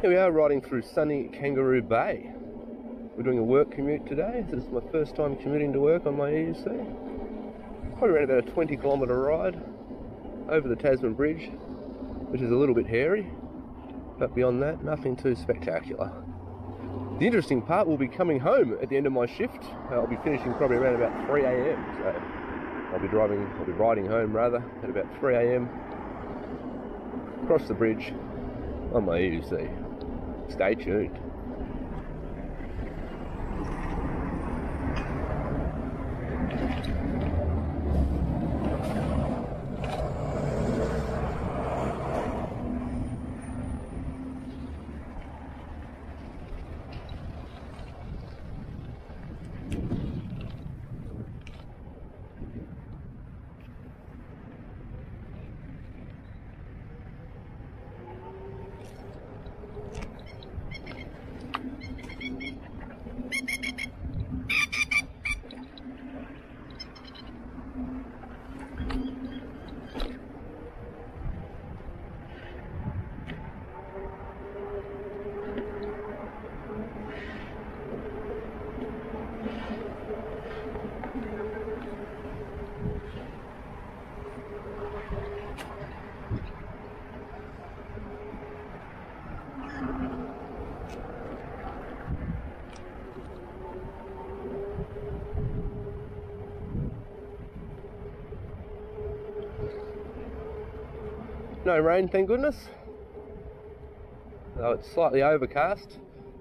Here we are riding through sunny Kangaroo Bay. We're doing a work commute today. This is my first time commuting to work on my EUC. Probably around about a 20-kilometre ride over the Tasman Bridge, which is a little bit hairy, but beyond that, nothing too spectacular. The interesting part will be coming home at the end of my shift. I'll be finishing probably around about 3 a.m. So I'll be riding home rather at about 3 a.m. across the bridge on my EUC. Stay tuned. No rain, thank goodness. Though it's slightly overcast,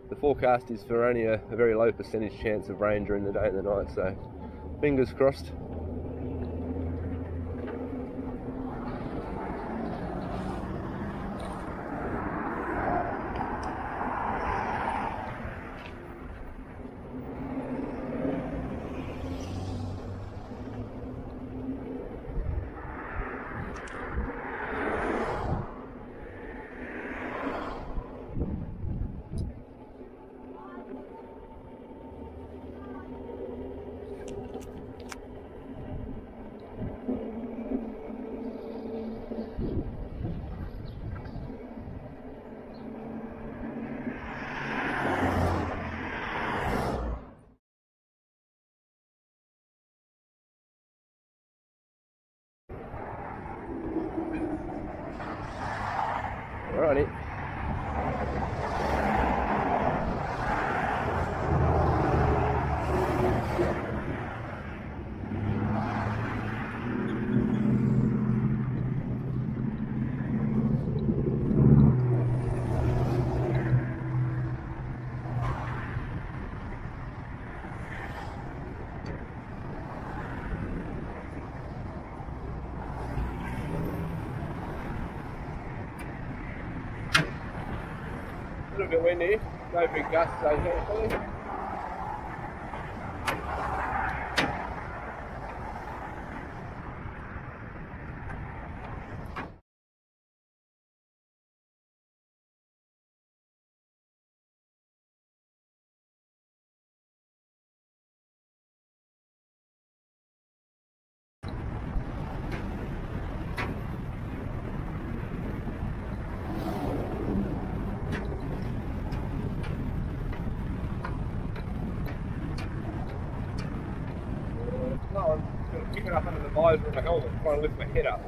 the forecast is for only a very low percentage chance of rain during the day and the night, so fingers crossed. Alrighty. A little bit windy, no big gusts though, thankfully. Keep it up under the visor of my helmet, trying to lift my head up.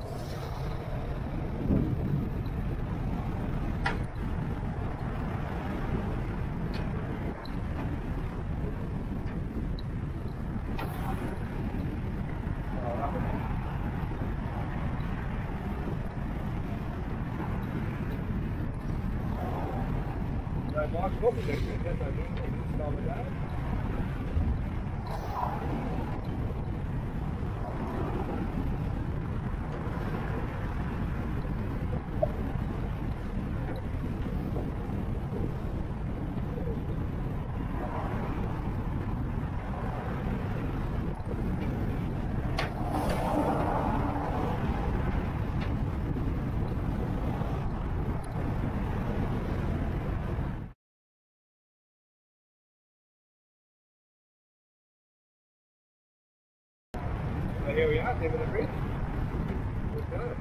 So Mike's looking at me, that's what I'm doing this time of day. Here we are, near the bridge. Let's go.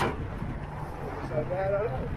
It's so bad, I don't know.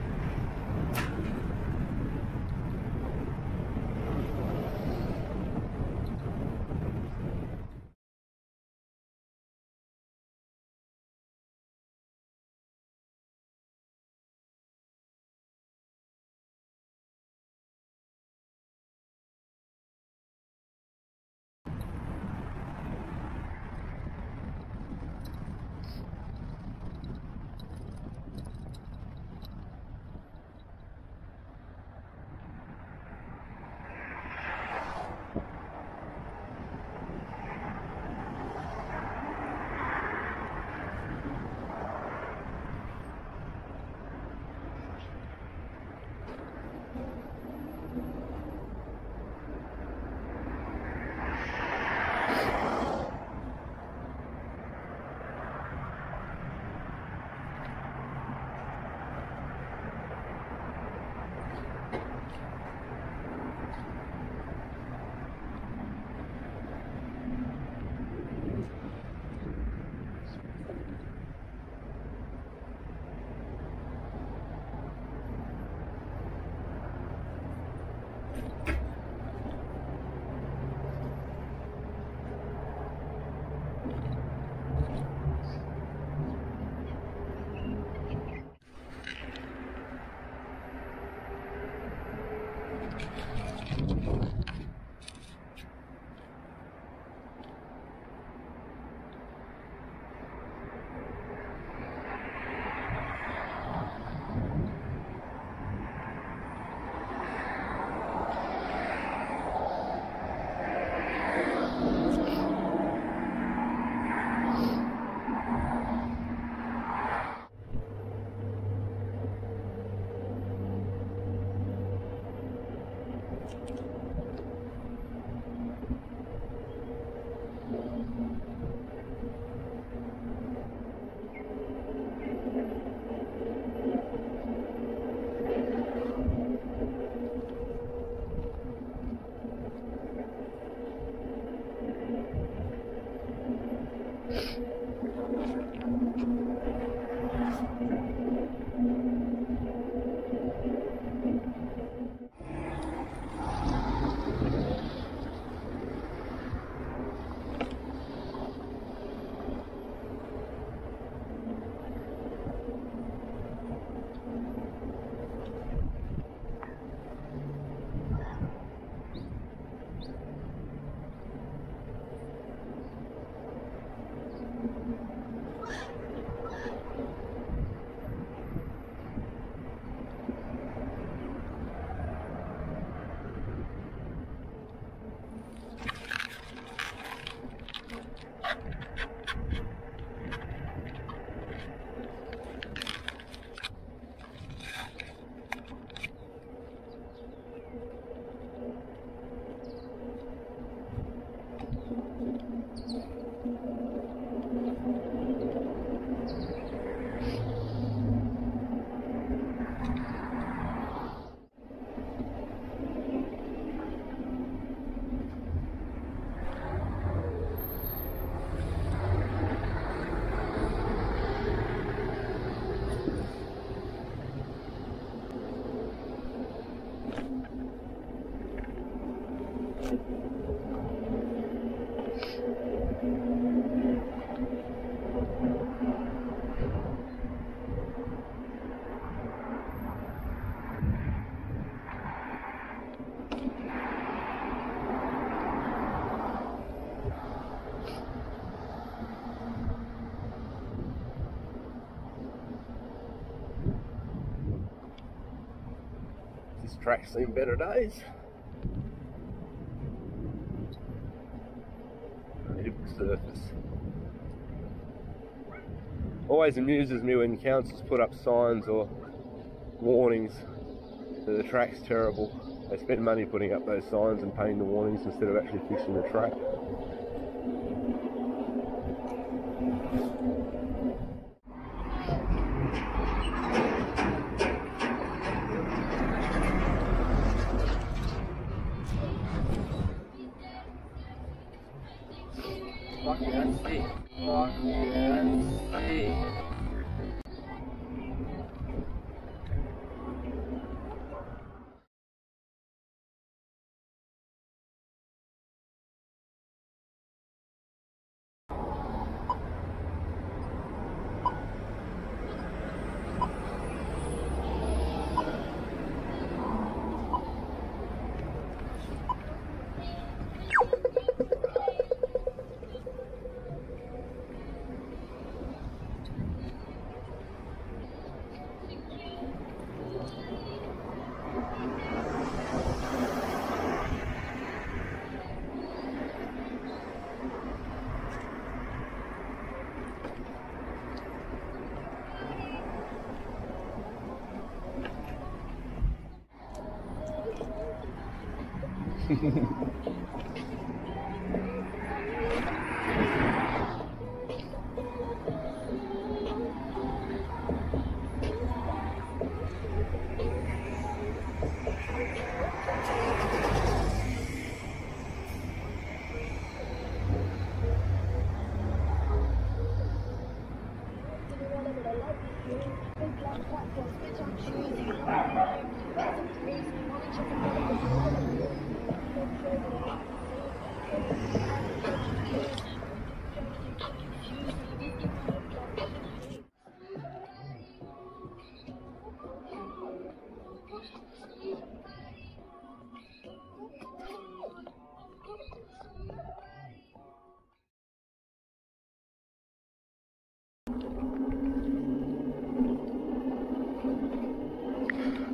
track's seen better days. Beautiful surface. Always amuses me when councils put up signs or warnings that the track's terrible. They spend money putting up those signs and painting the warnings instead of actually fixing the track.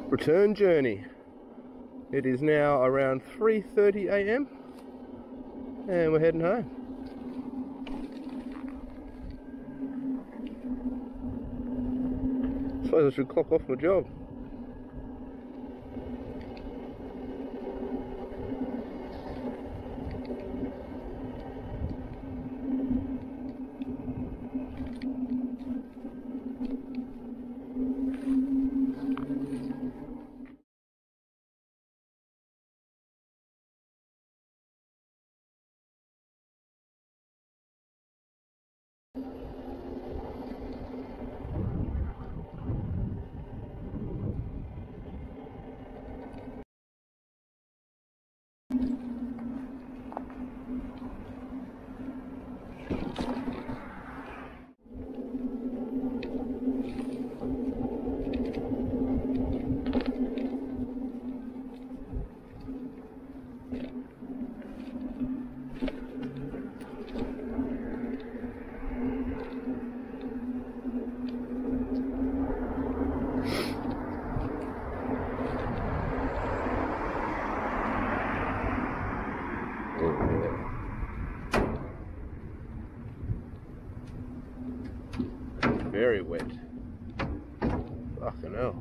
Return journey. It is now around 3:30 a.m. and we're heading home. I suppose I should clock off my job. Very wet. Fucking hell.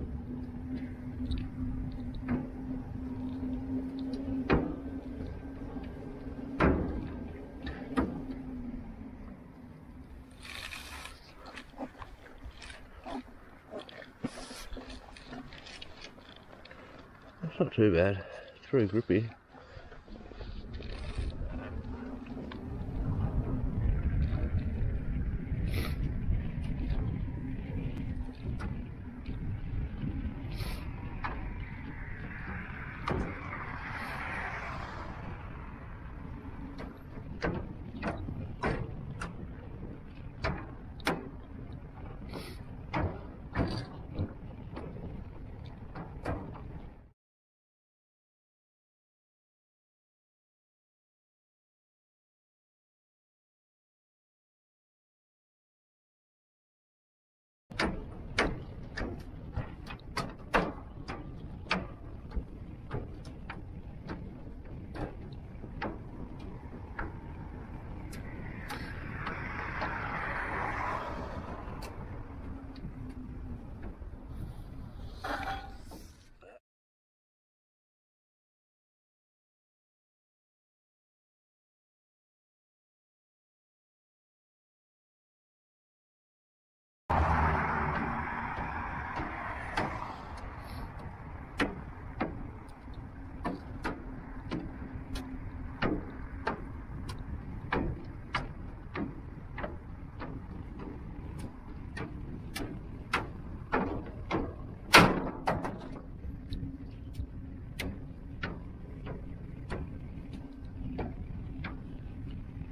That's not too bad. It's very grippy.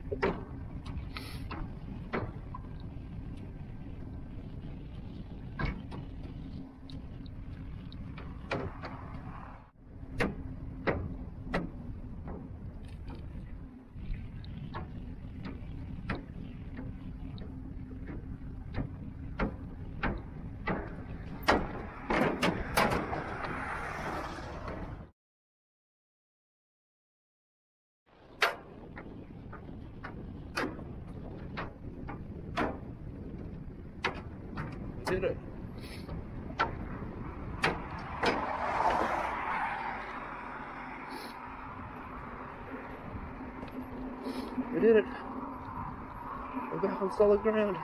Did it. We did it. We're back on solid ground.